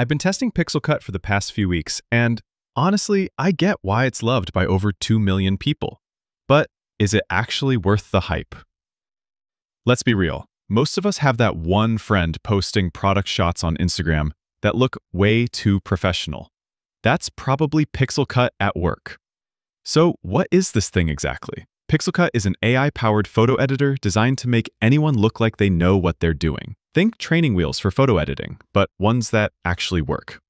I've been testing Pixelcut for the past few weeks, and honestly, I get why it's loved by over 2 million people. But is it actually worth the hype? Let's be real. Most of us have that one friend posting product shots on Instagram that look way too professional. That's probably Pixelcut at work. So what is this thing exactly? Pixelcut is an AI-powered photo editor designed to make anyone look like they know what they're doing. Think training wheels for photo editing, but ones that actually work.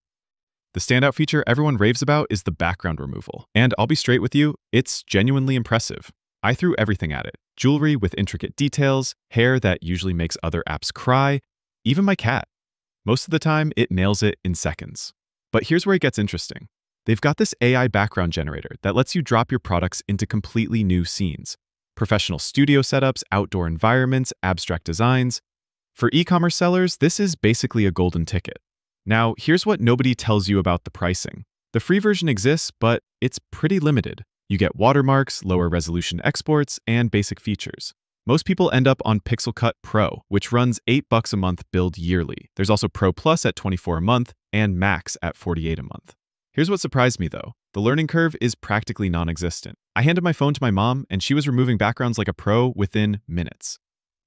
The standout feature everyone raves about is the background removal. And I'll be straight with you, it's genuinely impressive. I threw everything at it. Jewelry with intricate details, hair that usually makes other apps cry, even my cat. Most of the time, it nails it in seconds. But here's where it gets interesting. They've got this AI background generator that lets you drop your products into completely new scenes. Professional studio setups, outdoor environments, abstract designs. For e-commerce sellers, this is basically a golden ticket. Now, here's what nobody tells you about the pricing. The free version exists, but it's pretty limited. You get watermarks, lower resolution exports, and basic features. Most people end up on Pixelcut Pro, which runs $8 a month billed yearly. There's also Pro Plus at $24 a month and Max at $48 a month. Here's what surprised me though. The learning curve is practically non-existent. I handed my phone to my mom and she was removing backgrounds like a pro within minutes.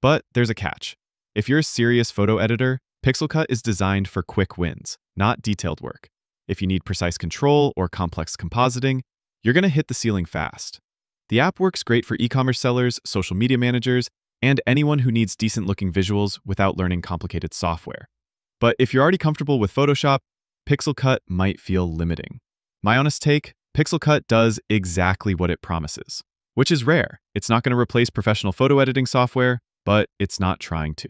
But there's a catch. If you're a serious photo editor, Pixelcut is designed for quick wins, not detailed work. If you need precise control or complex compositing, you're gonna hit the ceiling fast. The app works great for e-commerce sellers, social media managers, and anyone who needs decent looking visuals without learning complicated software. But if you're already comfortable with Photoshop, Pixelcut might feel limiting. My honest take, Pixelcut does exactly what it promises, which is rare. It's not going to replace professional photo editing software, but it's not trying to.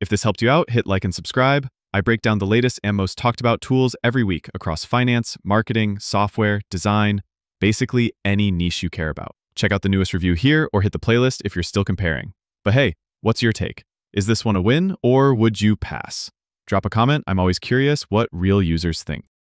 If this helped you out, hit like and subscribe. I break down the latest and most talked about tools every week across finance, marketing, software, design, basically any niche you care about. Check out the newest review here or hit the playlist if you're still comparing. But hey, what's your take? Is this one a win or would you pass? Drop a comment, I'm always curious what real users think.